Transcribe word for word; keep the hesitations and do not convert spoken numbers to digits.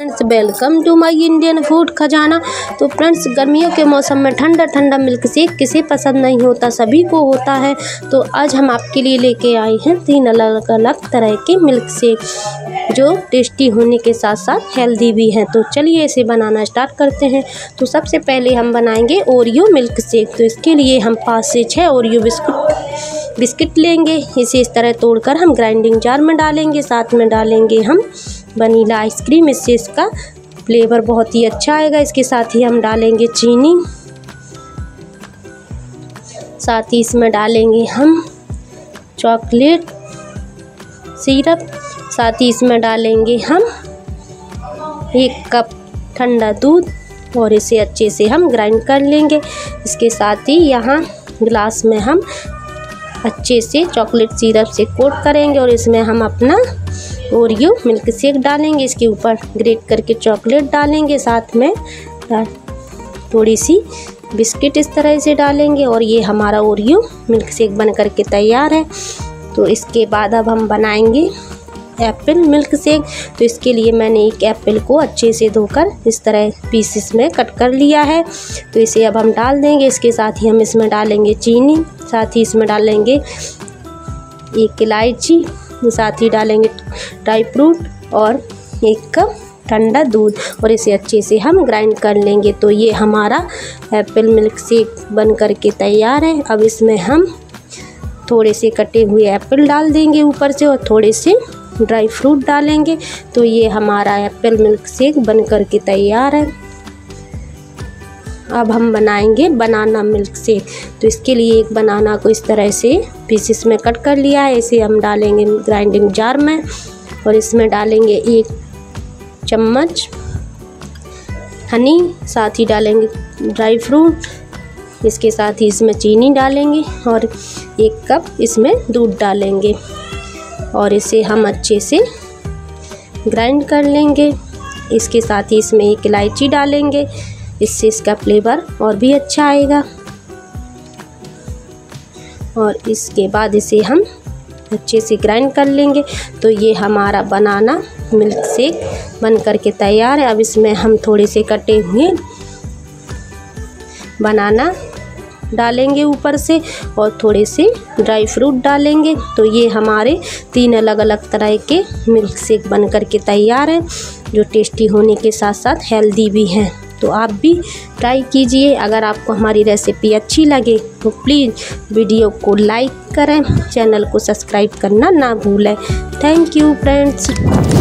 Friends welcome to my Indian food खजाना। तो friends गर्मियों के मौसम में ठंडा ठंडा मिल्क शेक किसे पसंद नहीं होता, सभी को होता है। तो आज हम आपके लिए लेके आए हैं तीन अलग अलग तरह के मिल्क शेक जो टेस्टी होने के साथ साथ हेल्दी भी हैं। तो चलिए इसे बनाना स्टार्ट करते हैं। तो सबसे पहले हम बनाएंगे ओरियो मिल्क शेक। तो इसके लिए हम पाँच से छः ओरियो बिस्कुट बिस्किट लेंगे, इसे इस तरह तोड़कर हम ग्राइंडिंग जार में डालेंगे। साथ में डालेंगे हम वनीला आइसक्रीम, इससे इसका फ्लेवर बहुत ही अच्छा आएगा। इसके साथ ही हम डालेंगे चीनी, साथ ही इसमें डालेंगे हम चॉकलेट सिरप, साथ ही इसमें डालेंगे हम एक कप ठंडा दूध और इसे अच्छे से हम ग्राइंड कर लेंगे। इसके साथ ही यहाँ ग्लास में हम अच्छे से चॉकलेट सिरप से कोट करेंगे और इसमें हम अपना ओरियो मिल्क शेक डालेंगे। इसके ऊपर ग्रेट करके चॉकलेट डालेंगे, साथ में थोड़ी सी बिस्किट इस तरह से डालेंगे और ये हमारा ओरियो मिल्क शेक बन करके तैयार है। तो इसके बाद अब हम बनाएंगे एप्पल मिल्क शेक। तो इसके लिए मैंने एक एप्पल को अच्छे से धोकर इस तरह पीसेस में कट कर लिया है। तो इसे अब हम डाल देंगे। इसके साथ ही हम इसमें डालेंगे चीनी, साथ ही इसमें डालेंगे एक इलायची, साथ ही डालेंगे ड्राई फ्रूट और एक कप ठंडा दूध और इसे अच्छे से हम ग्राइंड कर लेंगे। तो ये हमारा एप्पल मिल्क शेक बन करके तैयार है। अब इसमें हम थोड़े से कटे हुए एप्पल डाल देंगे ऊपर से और थोड़े से ड्राई फ्रूट डालेंगे। तो ये हमारा एप्पल मिल्क शेक बन करके तैयार है। अब हम बनाएंगे बनाना मिल्क शेक। तो इसके लिए एक बनाना को इस तरह से पीसेस में कट कर लिया है, इसे हम डालेंगे ग्राइंडिंग जार में और इसमें डालेंगे एक चम्मच हनी, साथ ही डालेंगे ड्राई फ्रूट, इसके साथ ही इसमें चीनी डालेंगे और एक कप इसमें दूध डालेंगे और इसे हम अच्छे से ग्राइंड कर लेंगे। इसके साथ ही इसमें एक इलायची डालेंगे, इससे इसका फ्लेवर और भी अच्छा आएगा। और इसके बाद इसे हम अच्छे से ग्राइंड कर लेंगे। तो ये हमारा बनाना मिल्क शेक बन करके तैयार है। अब इसमें हम थोड़े से कटे हुए बनाना डालेंगे ऊपर से और थोड़े से ड्राई फ्रूट डालेंगे। तो ये हमारे तीन अलग अलग तरह के मिल्क शेक बन करके तैयार हैं जो टेस्टी होने के साथ साथ हेल्दी भी हैं। तो आप भी ट्राई कीजिए। अगर आपको हमारी रेसिपी अच्छी लगे तो प्लीज़ वीडियो को लाइक करें, चैनल को सब्सक्राइब करना ना भूलें। Thank you friends.